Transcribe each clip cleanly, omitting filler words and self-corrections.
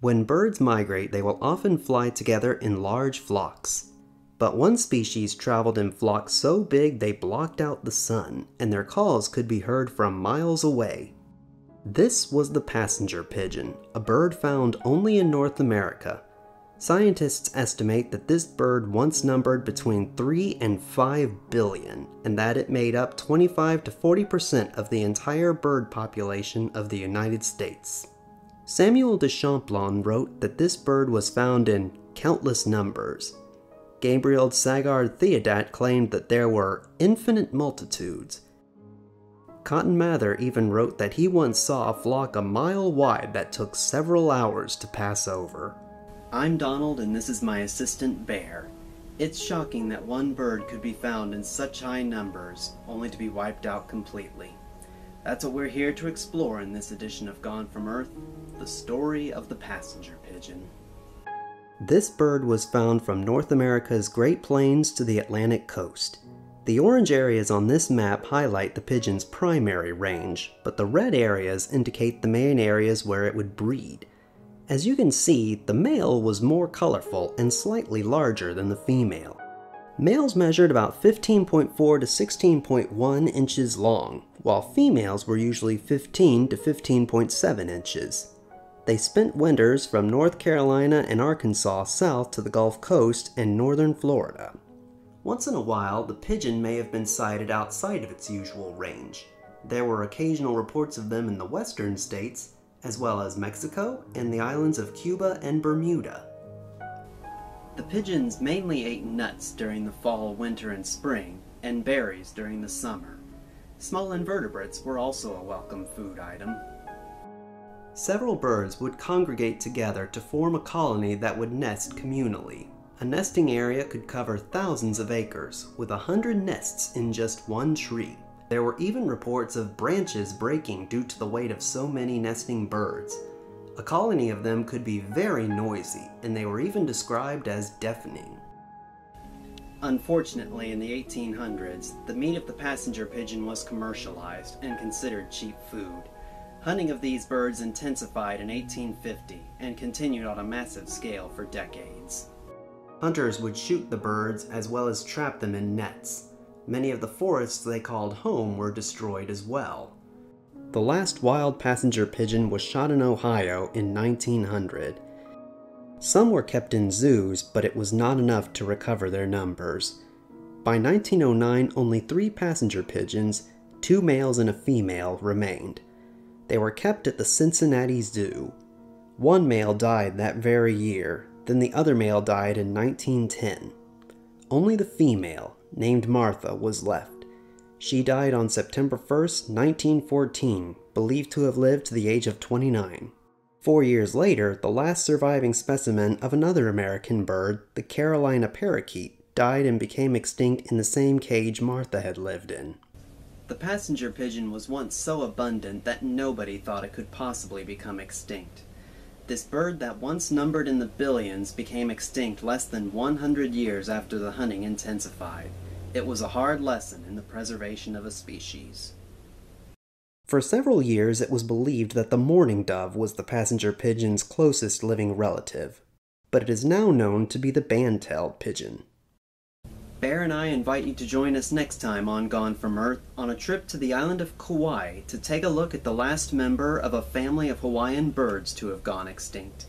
When birds migrate, they will often fly together in large flocks. But one species traveled in flocks so big they blocked out the sun, and their calls could be heard from miles away. This was the passenger pigeon, a bird found only in North America. Scientists estimate that this bird once numbered between 3 and 5 billion, and that it made up 25 to 40% of the entire bird population of the United States. Samuel de Champlain wrote that this bird was found in countless numbers. Gabriel Sagard Theodat claimed that there were infinite multitudes. Cotton Mather even wrote that he once saw a flock a mile wide that took several hours to pass over. I'm Donald, and this is my assistant Bear. It's shocking that one bird could be found in such high numbers, only to be wiped out completely. That's what we're here to explore in this edition of Gone From Earth, the story of the passenger pigeon. This bird was found from North America's Great Plains to the Atlantic coast. The orange areas on this map highlight the pigeon's primary range, but the red areas indicate the main areas where it would breed. As you can see, the male was more colorful and slightly larger than the female. Males measured about 15.4 to 16.1 inches long, while females were usually 15 to 15.7 inches. They spent winters from North Carolina and Arkansas south to the Gulf Coast and northern Florida. Once in a while, the pigeon may have been sighted outside of its usual range. There were occasional reports of them in the western states, as well as Mexico and the islands of Cuba and Bermuda. The pigeons mainly ate nuts during the fall, winter, and spring, and berries during the summer. Small invertebrates were also a welcome food item. Several birds would congregate together to form a colony that would nest communally. A nesting area could cover thousands of acres, with 100 nests in just one tree. There were even reports of branches breaking due to the weight of so many nesting birds. A colony of them could be very noisy, and they were even described as deafening. Unfortunately, in the 1800s, the meat of the passenger pigeon was commercialized and considered cheap food. Hunting of these birds intensified in 1850 and continued on a massive scale for decades. Hunters would shoot the birds as well as trap them in nets. Many of the forests they called home were destroyed as well. The last wild passenger pigeon was shot in Ohio in 1900. Some were kept in zoos, but it was not enough to recover their numbers. By 1909, only 3 passenger pigeons, 2 males and a female, remained. They were kept at the Cincinnati Zoo. One male died that very year, then the other male died in 1910. Only the female, named Martha, was left. She died on September 1, 1914, believed to have lived to the age of 29. 4 years later, the last surviving specimen of another American bird, the Carolina parakeet, died and became extinct in the same cage Martha had lived in. The passenger pigeon was once so abundant that nobody thought it could possibly become extinct. This bird that once numbered in the billions became extinct less than 100 years after the hunting intensified. It was a hard lesson in the preservation of a species. For several years, it was believed that the mourning dove was the passenger pigeon's closest living relative, but it is now known to be the band-tailed pigeon. Bear and I invite you to join us next time on Gone From Earth on a trip to the island of Kauai to take a look at the last member of a family of Hawaiian birds to have gone extinct.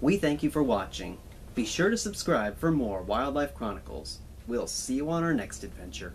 We thank you for watching. Be sure to subscribe for more Wildlife Chronicles. We'll see you on our next adventure.